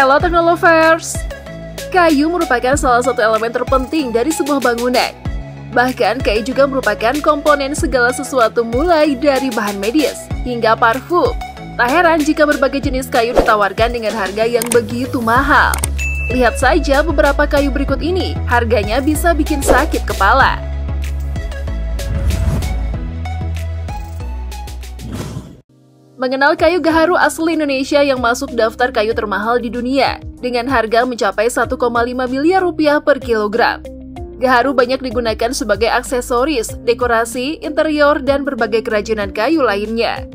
Halo Teknolovers! Kayu merupakan salah satu elemen terpenting dari sebuah bangunan. Bahkan kayu juga merupakan komponen segala sesuatu mulai dari bahan medis hingga parfum. Tak heran jika berbagai jenis kayu ditawarkan dengan harga yang begitu mahal. Lihat saja beberapa kayu berikut ini, harganya bisa bikin sakit kepala. Mengenal kayu gaharu asli Indonesia yang masuk daftar kayu termahal di dunia dengan harga mencapai 1,5 miliar rupiah per kilogram. Gaharu banyak digunakan sebagai aksesoris, dekorasi, interior, dan berbagai kerajinan kayu lainnya.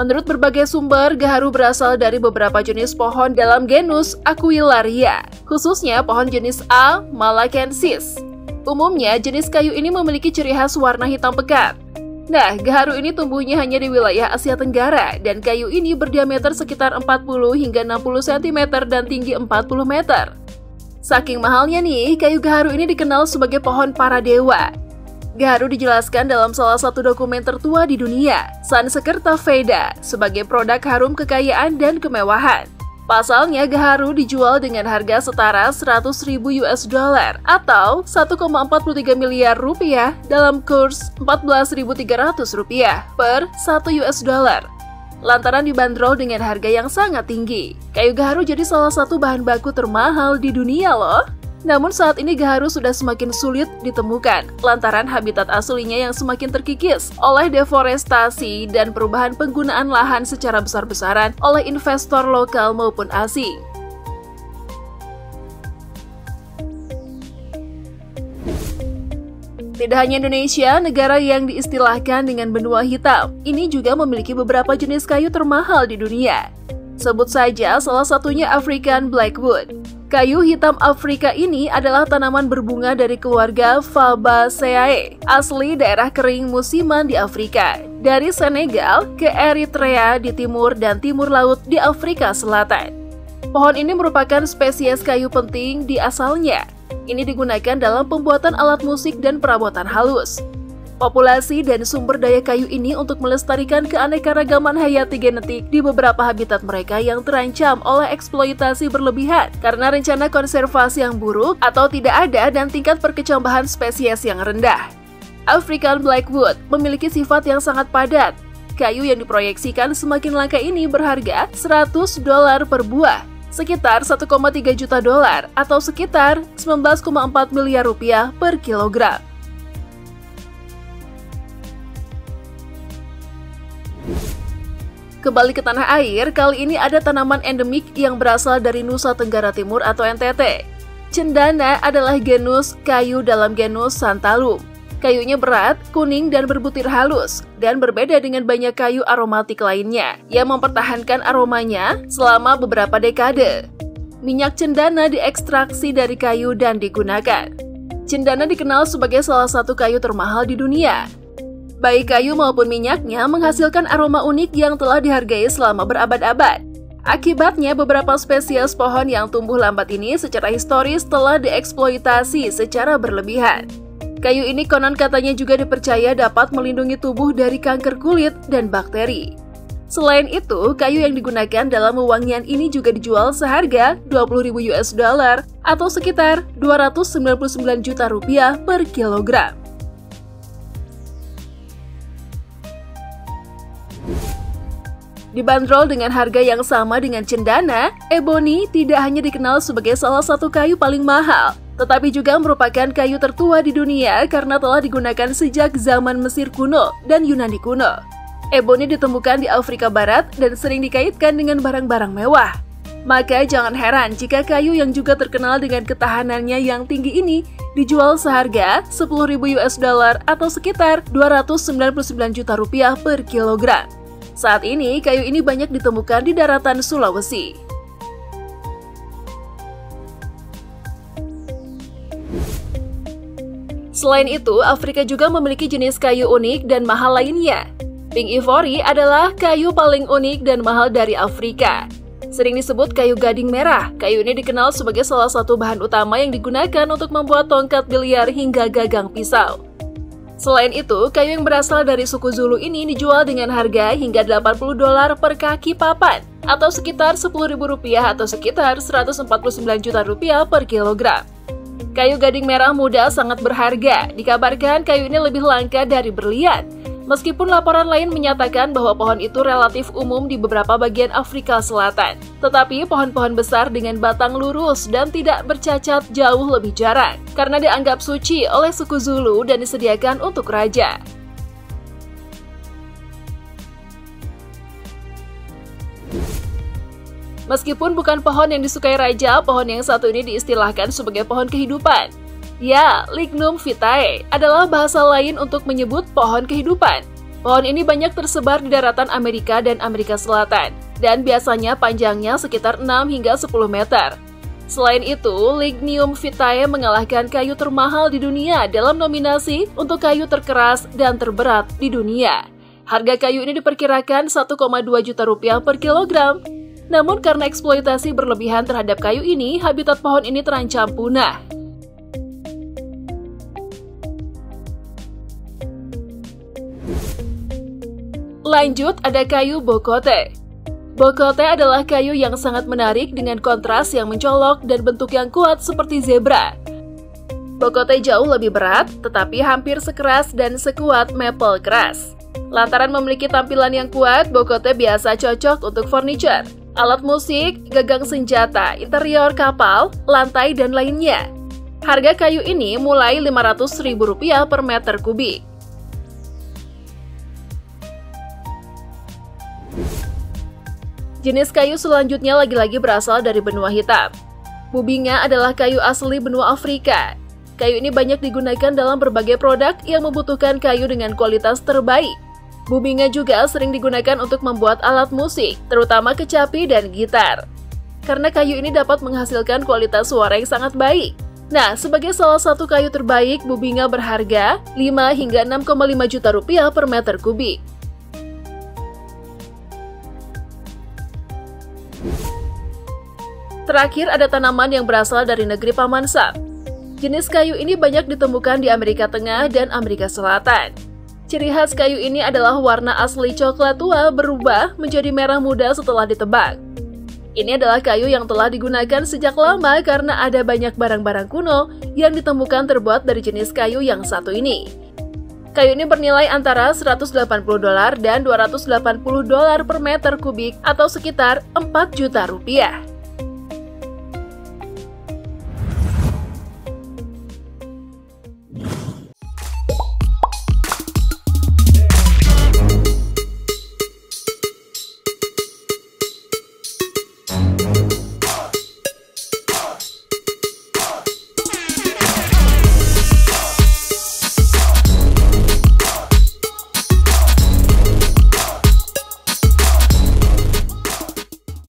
Menurut berbagai sumber, gaharu berasal dari beberapa jenis pohon dalam genus Aquilaria, khususnya pohon jenis A, Malacensis. Umumnya, jenis kayu ini memiliki ciri khas warna hitam pekat. Nah, gaharu ini tumbuhnya hanya di wilayah Asia Tenggara, dan kayu ini berdiameter sekitar 40 hingga 60 cm dan tinggi 40 meter. Saking mahalnya nih, kayu gaharu ini dikenal sebagai pohon para dewa. Gaharu dijelaskan dalam salah satu dokumen tertua di dunia, Sansekerta Veda, sebagai produk harum kekayaan dan kemewahan. Pasalnya, gaharu dijual dengan harga setara 100.000 US dollar atau 1,43 miliar rupiah dalam kurs 14.300 rupiah per 1 US dollar. Lantaran dibanderol dengan harga yang sangat tinggi, kayu gaharu jadi salah satu bahan baku termahal di dunia loh. Namun saat ini gaharu sudah semakin sulit ditemukan lantaran habitat aslinya yang semakin terkikis oleh deforestasi dan perubahan penggunaan lahan secara besar-besaran oleh investor lokal maupun asing. Tidak hanya Indonesia, negara yang diistilahkan dengan benua hitam, ini juga memiliki beberapa jenis kayu termahal di dunia. Sebut saja salah satunya African Blackwood. Kayu hitam Afrika ini adalah tanaman berbunga dari keluarga Fabaceae, asli daerah kering musiman di Afrika, dari Senegal ke Eritrea di timur dan Timur Laut di Afrika Selatan. Pohon ini merupakan spesies kayu penting di asalnya. Ini digunakan dalam pembuatan alat musik dan perabotan halus. Populasi dan sumber daya kayu ini untuk melestarikan keanekaragaman hayati genetik di beberapa habitat mereka yang terancam oleh eksploitasi berlebihan karena rencana konservasi yang buruk atau tidak ada dan tingkat perkecambahan spesies yang rendah. African Blackwood memiliki sifat yang sangat padat. Kayu yang diproyeksikan semakin langka ini berharga 100 dolar per buah, sekitar 1,3 juta dolar atau sekitar 19,4 miliar rupiah per kilogram. Kembali ke tanah air, kali ini ada tanaman endemik yang berasal dari Nusa Tenggara Timur atau NTT. Cendana adalah genus kayu dalam genus Santalum. Kayunya berat, kuning, dan berbutir halus, dan berbeda dengan banyak kayu aromatik lainnya yang mempertahankan aromanya selama beberapa dekade. Minyak cendana diekstraksi dari kayu dan digunakan. Cendana dikenal sebagai salah satu kayu termahal di dunia. Baik kayu maupun minyaknya menghasilkan aroma unik yang telah dihargai selama berabad-abad. Akibatnya, beberapa spesies pohon yang tumbuh lambat ini secara historis telah dieksploitasi secara berlebihan. Kayu ini konon katanya juga dipercaya dapat melindungi tubuh dari kanker kulit dan bakteri. Selain itu, kayu yang digunakan dalam wewangian ini juga dijual seharga 20.000 US dollar atau sekitar 299 juta rupiah per kilogram. Dibanderol dengan harga yang sama dengan cendana, ebony tidak hanya dikenal sebagai salah satu kayu paling mahal, tetapi juga merupakan kayu tertua di dunia karena telah digunakan sejak zaman Mesir kuno dan Yunani kuno. Ebony ditemukan di Afrika Barat dan sering dikaitkan dengan barang-barang mewah. Maka jangan heran jika kayu yang juga terkenal dengan ketahanannya yang tinggi ini dijual seharga 10.000 US dollar atau sekitar 299 juta rupiah per kilogram. Saat ini, kayu ini banyak ditemukan di daratan Sulawesi. Selain itu, Afrika juga memiliki jenis kayu unik dan mahal lainnya. Pink Ivory adalah kayu paling unik dan mahal dari Afrika. Sering disebut kayu gading merah, kayu ini dikenal sebagai salah satu bahan utama yang digunakan untuk membuat tongkat biliar hingga gagang pisau. Selain itu, kayu yang berasal dari suku Zulu ini dijual dengan harga hingga $80 per kaki papan atau sekitar Rp10.000 atau sekitar 149 juta rupiah per kilogram. Kayu gading merah muda sangat berharga. Dikabarkan kayu ini lebih langka dari berlian. Meskipun laporan lain menyatakan bahwa pohon itu relatif umum di beberapa bagian Afrika Selatan, tetapi pohon-pohon besar dengan batang lurus dan tidak bercacat jauh lebih jarang karena dianggap suci oleh suku Zulu dan disediakan untuk raja. Meskipun bukan pohon yang disukai raja, pohon yang satu ini diistilahkan sebagai pohon kehidupan. Ya, Lignum Vitae adalah bahasa lain untuk menyebut pohon kehidupan. Pohon ini banyak tersebar di daratan Amerika dan Amerika Selatan, dan biasanya panjangnya sekitar 6 hingga 10 meter. Selain itu, Lignum Vitae mengalahkan kayu termahal di dunia dalam nominasi untuk kayu terkeras dan terberat di dunia. Harga kayu ini diperkirakan 1,2 juta rupiah per kilogram. Namun karena eksploitasi berlebihan terhadap kayu ini, habitat pohon ini terancam punah. Lanjut, ada kayu Bokote. Bokote adalah kayu yang sangat menarik dengan kontras yang mencolok dan bentuk yang kuat seperti zebra. Bokote jauh lebih berat, tetapi hampir sekeras dan sekuat maple keras. Lantaran memiliki tampilan yang kuat, Bokote biasa cocok untuk furniture, alat musik, gagang senjata, interior kapal, lantai, dan lainnya. Harga kayu ini mulai Rp500.000 per meter kubik. Jenis kayu selanjutnya lagi-lagi berasal dari benua hitam. Bubinga adalah kayu asli benua Afrika. Kayu ini banyak digunakan dalam berbagai produk yang membutuhkan kayu dengan kualitas terbaik. Bubinga juga sering digunakan untuk membuat alat musik, terutama kecapi dan gitar. Karena kayu ini dapat menghasilkan kualitas suara yang sangat baik. Nah, sebagai salah satu kayu terbaik, bubinga berharga 5 hingga 6,5 juta rupiah per meter kubik. Terakhir, ada tanaman yang berasal dari negeri Paman Sam. Jenis kayu ini banyak ditemukan di Amerika Tengah dan Amerika Selatan. Ciri khas kayu ini adalah warna asli coklat tua berubah menjadi merah muda setelah ditebang. Ini adalah kayu yang telah digunakan sejak lama karena ada banyak barang-barang kuno yang ditemukan terbuat dari jenis kayu yang satu ini. Kayu ini bernilai antara $180 dan $280 per meter kubik atau sekitar 4 juta rupiah.